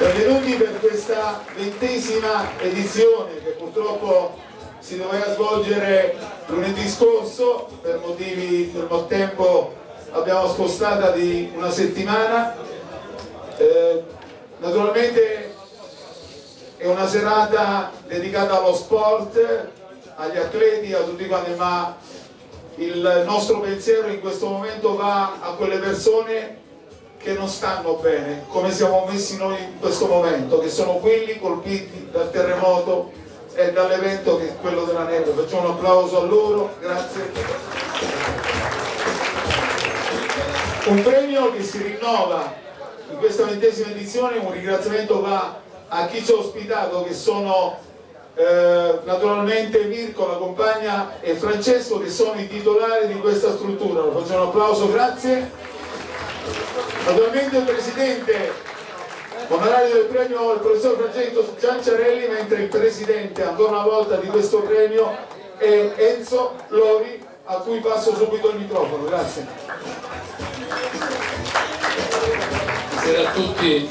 Benvenuti per questa 20ª edizione che purtroppo si doveva svolgere lunedì scorso, per motivi del maltempo abbiamo spostata di una settimana. Naturalmente è una serata dedicata allo sport, agli atleti, a tutti quanti, ma il nostro pensiero in questo momento va a quelle persone che non stanno bene, come siamo messi noi in questo momento, che sono quelli colpiti dal terremoto e dall'evento che è quello della neve. Facciamo un applauso a loro, grazie. Un premio che si rinnova in questa 20ª edizione, un ringraziamento va a chi ci ha ospitato, che sono naturalmente Mirko, la compagna, e Francesco, che sono i titolari di questa struttura. Facciamo un applauso, grazie. Naturalmente il presidente onorario del premio è il professor Francesco Cianciarelli, mentre il presidente ancora una volta di questo premio è Enzo Lori, a cui passo subito il microfono. Grazie. Buonasera a tutti,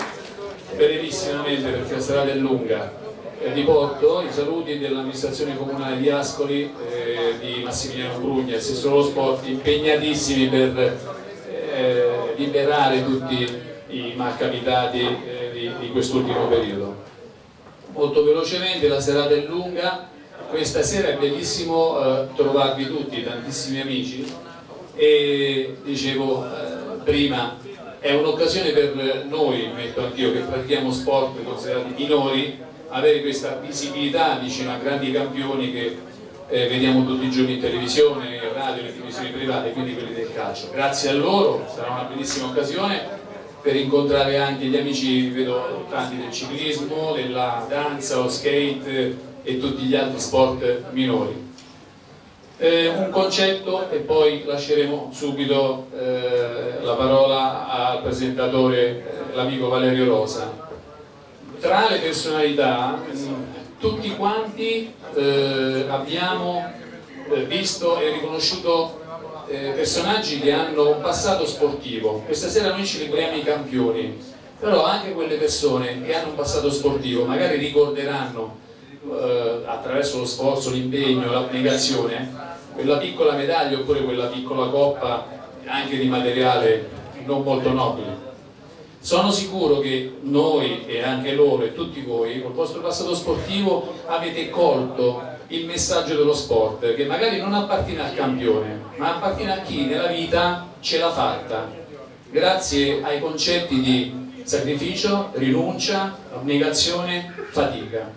brevissimamente perché la serata è lunga. Riporto i saluti dell'amministrazione comunale di Ascoli, di Massimiliano Crugna, assessore allo sport, impegnatissimi per liberare tutti i malcapitati di quest'ultimo periodo. Molto velocemente, la serata è lunga, questa sera è bellissimo trovarvi tutti, tantissimi amici, e dicevo prima, è un'occasione per noi, metto anch'io che pratichiamo sport considerati minori, avere questa visibilità vicino a grandi campioni che vediamo tutti i giorni in televisione, radio, le televisioni private, quindi quelli del calcio. Grazie a loro, sarà una bellissima occasione per incontrare anche gli amici, vedo tanti del ciclismo, della danza, lo skate e tutti gli altri sport minori. Un concetto e poi lasceremo subito la parola al presentatore, l'amico Valerio Rosa. Tra le personalità, tutti quanti abbiamo visto e riconosciuto personaggi che hanno un passato sportivo. Questa sera noi celebriamo i campioni, però anche quelle persone che hanno un passato sportivo magari ricorderanno attraverso lo sforzo, l'impegno, l'applicazione, quella piccola medaglia oppure quella piccola coppa anche di materiale non molto nobile. Sono sicuro che noi e anche loro e tutti voi col vostro passato sportivo avete colto il messaggio dello sport, che magari non appartiene al campione ma appartiene a chi nella vita ce l'ha fatta grazie ai concetti di sacrificio, rinuncia, abnegazione, fatica.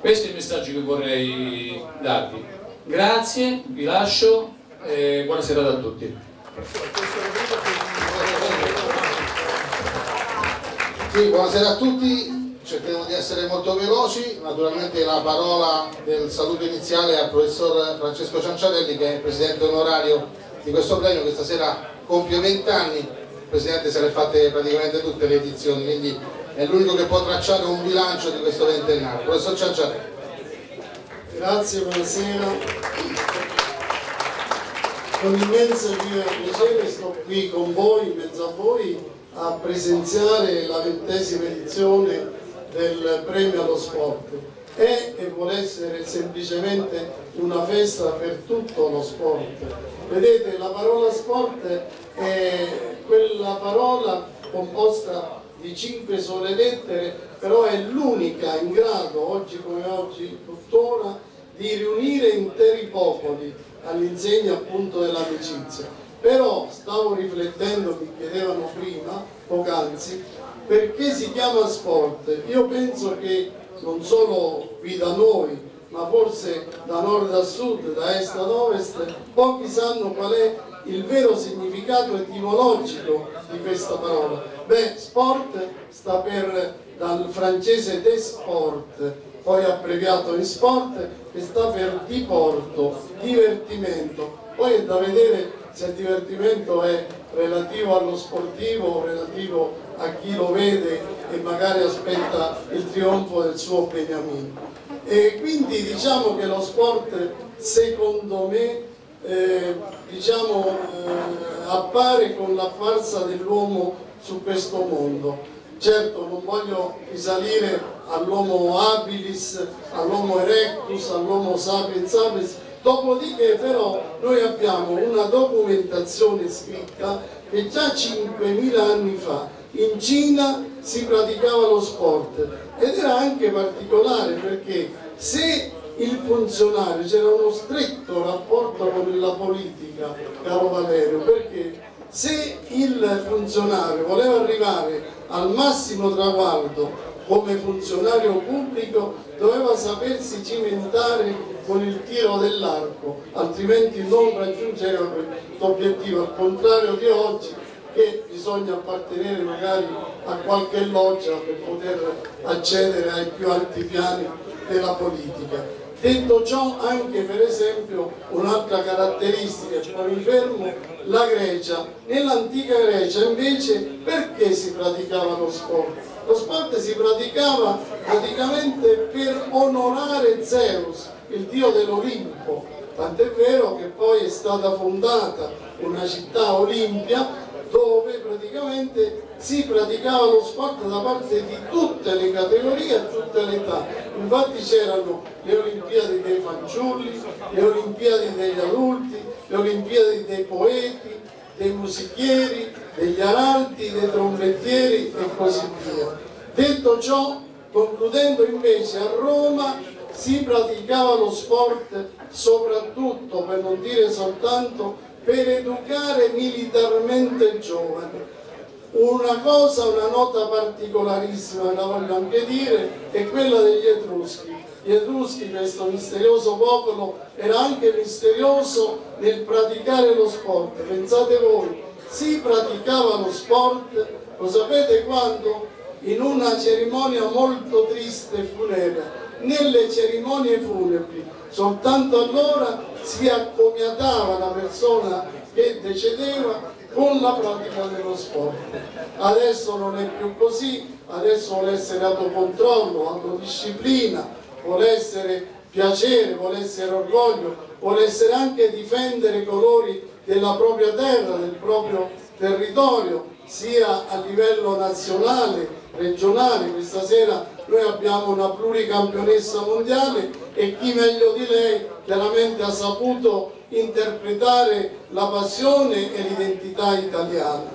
Questo è il messaggio che vorrei darvi. Grazie, vi lascio e buona serata a tutti. Sì, buonasera a tutti, cercheremo di essere molto veloci. Naturalmente la parola del saluto iniziale al professor Francesco Cianciarelli, che è il presidente onorario di questo premio, che stasera compie 20 anni. Il presidente se le ha fatte praticamente tutte le edizioni, quindi è l'unico che può tracciare un bilancio di questo 20ennale. Professor Cianciarelli. Grazie, buonasera. Con immenso piacere sto qui con voi, in mezzo a voi, a presenziare la 20ª edizione del premio allo sport. È e vuole essere semplicemente una festa per tutto lo sport. Vedete, la parola sport è quella parola composta di 5 sole lettere, però è l'unica in grado, oggi come oggi tuttora, di riunire interi popoli all'insegna appunto dell'amicizia. Però stavo riflettendo, mi chiedevano prima, poc'anzi, perché si chiama sport. Io penso che non solo qui da noi, ma forse da nord a sud, da est ad ovest, pochi sanno qual è il vero significato etimologico di questa parola. Beh, sport sta per, dal francese de sport, poi abbreviato in sport, che sta per diporto, divertimento. Poi è da vedere se il divertimento è relativo allo sportivo, relativo a chi lo vede e magari aspetta il trionfo del suo beniamino. E quindi diciamo che lo sport, secondo me, appare con l'apparsa dell'uomo su questo mondo. Certo non voglio risalire all'Homo habilis, all'Homo erectus, all'Homo sapiens sapiens, dopodiché però noi abbiamo una documentazione scritta che già 5.000 anni fa in Cina si praticava lo sport, ed era anche particolare perché se il funzionario, c'era uno stretto rapporto con la politica, caro Valerio, perché se il funzionario voleva arrivare al massimo traguardo come funzionario pubblico doveva sapersi cimentare con il tiro dell'arco, altrimenti non raggiungeva l'obiettivo, al contrario di oggi che bisogna appartenere magari a qualche loggia per poter accedere ai più alti piani della politica. Detto ciò, anche per esempio un'altra caratteristica, poi mi fermo, la Grecia. Nell'antica Grecia invece perché si praticava lo sport? Lo sport si praticava praticamente per onorare Zeus, il dio dell'Olimpo, tant'è vero che poi è stata fondata una città, Olimpia, dove praticamente si praticava lo sport da parte di tutte le categorie e tutte le età. Infatti c'erano le Olimpiadi dei fanciulli, le Olimpiadi degli adulti, le Olimpiadi dei poeti, dei musichieri, degli araldi, dei trombettieri e così via. Detto ciò, concludendo invece, a Roma si praticava lo sport soprattutto, per non dire soltanto, per educare militarmente il giovane. Una cosa, una nota particolarissima, la voglio anche dire, è quella degli Etruschi. Gli Etruschi, questo misterioso popolo, era anche misterioso nel praticare lo sport. Pensate voi, si praticava lo sport, lo sapete quando? In una cerimonia molto triste e funerea. Nelle cerimonie funebri, soltanto allora si accomiatava la persona che decedeva con la pratica dello sport. Adesso non è più così, adesso vuole essere autocontrollo, autodisciplina, vuole essere piacere, vuole essere orgoglio, vuole essere anche difendere i colori della propria terra, del proprio territorio, sia a livello nazionale, regionale. Questa sera noi abbiamo una pluricampionessa mondiale e chi meglio di lei chiaramente ha saputo interpretare la passione e l'identità italiana.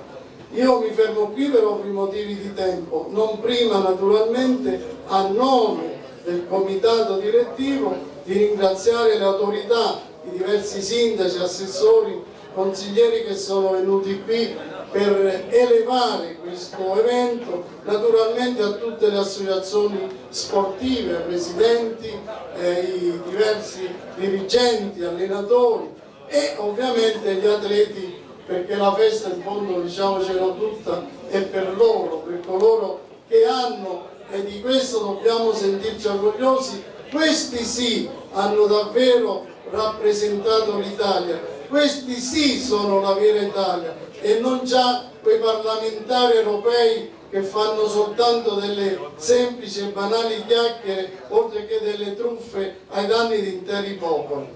Io mi fermo qui per ovvi motivi di tempo, non prima naturalmente a nome del comitato direttivo di ringraziare le autorità, i diversi sindaci, assessori, consiglieri che sono venuti qui per elevare questo evento, naturalmente a tutte le associazioni sportive, ai presidenti, ai diversi dirigenti, allenatori e ovviamente agli atleti, perché la festa in fondo, diciamocelo tutta, è per loro, per coloro che hanno, e di questo dobbiamo sentirci orgogliosi. Questi sì hanno davvero rappresentato l'Italia, questi sì sono la vera Italia e non già quei parlamentari europei che fanno soltanto delle semplici e banali chiacchiere, oltre che delle truffe ai danni di interi popoli.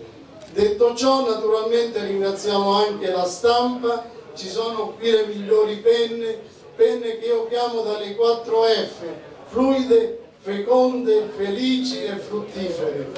Detto ciò, naturalmente ringraziamo anche la stampa, ci sono qui le migliori penne che io chiamo dalle 4F, fluide, feconde, felici e fruttifere.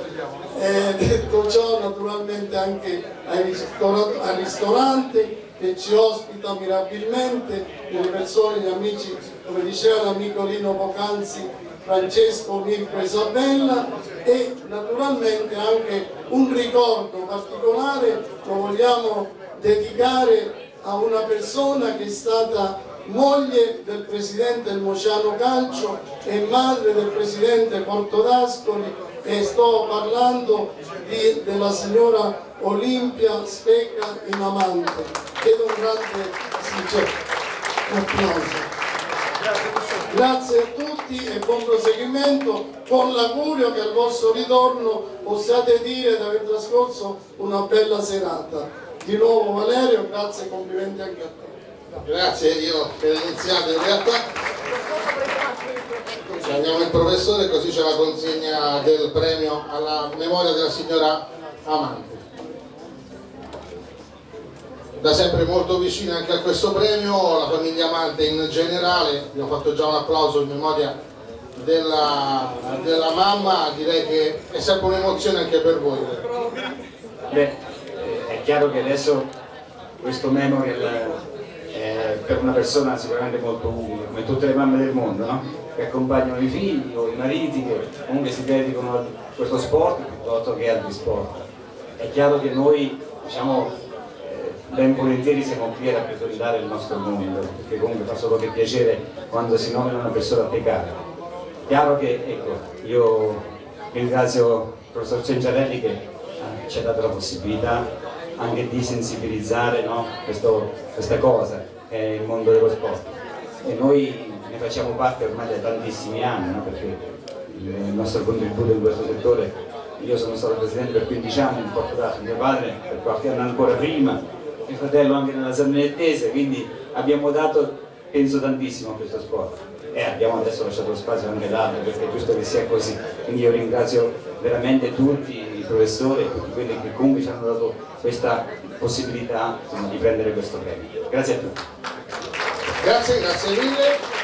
Detto ciò, naturalmente anche al ristorante che ci ospita mirabilmente, delle persone, gli amici, come diceva l'amico Lino poc'anzi, Francesco, Mirko e Isabella, e naturalmente anche un ricordo particolare lo vogliamo dedicare a una persona che è stata moglie del presidente del Mociano Calcio e madre del presidente Porto D'Ascoli, e sto parlando della signora Olimpia Speca in Amante. Chiedo un grande sincero applauso. Grazie a tutti e buon proseguimento, con l'augurio che al vostro ritorno possiate dire di aver trascorso una bella serata. Di nuovo Valerio, grazie e complimenti anche a te. Grazie, io per iniziare in realtà andiamo il professore, così c'è la consegna del premio alla memoria della signora Amante. da sempre molto vicini anche a questo premio, la famiglia Amante in generale. Abbiamo fatto già un applauso in memoria della mamma, direi che è sempre un'emozione anche per voi. Beh, è chiaro che adesso questo memorial è per una persona sicuramente molto umile, come tutte le mamme del mondo, no? Che accompagnano i figli o i mariti, che comunque si dedicano a questo sport piuttosto che ad altri sport. È chiaro che noi, diciamo, ben volentieri siamo qui a rappresentare il nostro mondo, perché comunque fa solo che piacere quando si nomina una persona peccata. Chiaro che, ecco, io ringrazio il professor Cianciarelli che ci ha dato la possibilità anche di sensibilizzare, no, questa cosa che è il mondo dello sport, e noi ne facciamo parte ormai da tantissimi anni, no? Perché il nostro contributo in questo settore, io sono stato presidente per 15 anni in Porto D'Ascoli, mio padre per qualche anno ancora prima, mio fratello anche nella Sarnettese, quindi abbiamo dato, penso, tantissimo a questo sport, e abbiamo adesso lasciato spazio anche l'altro, perché è giusto che sia così. Quindi io ringrazio veramente tutti i professori e tutti quelli che comunque ci hanno dato questa possibilità, insomma, di prendere questo premio. Grazie a tutti. Grazie, grazie mille.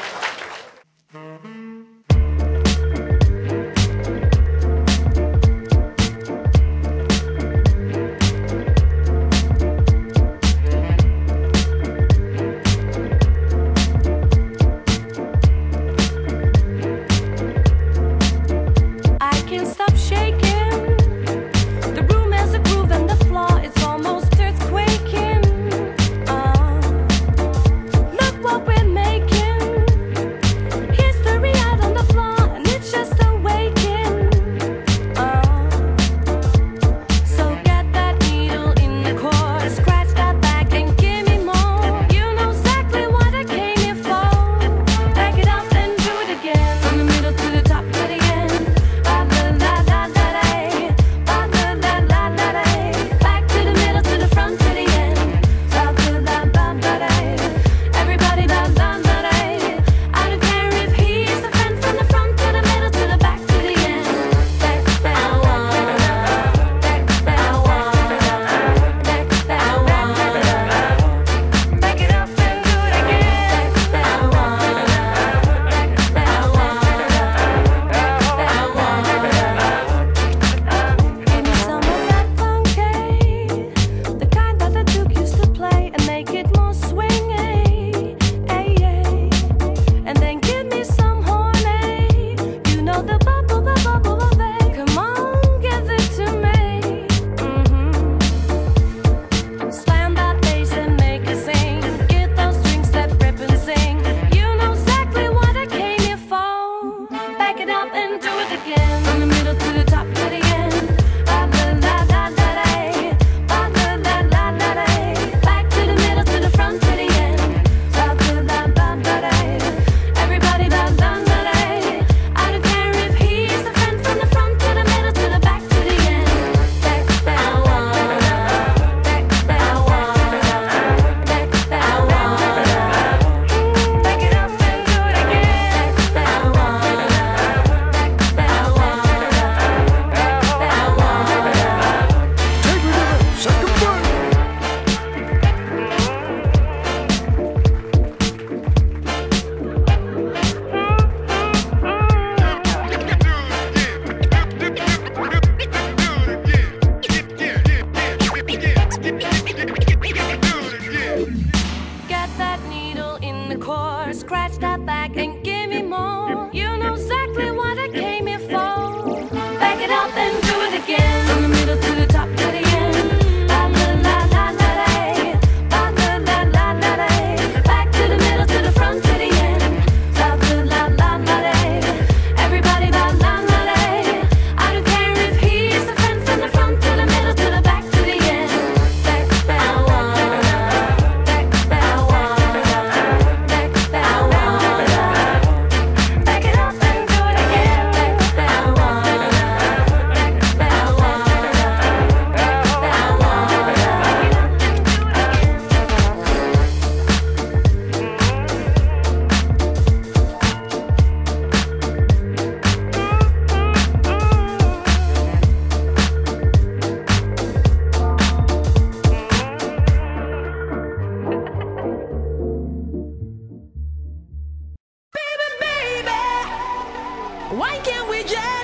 Why can't we just...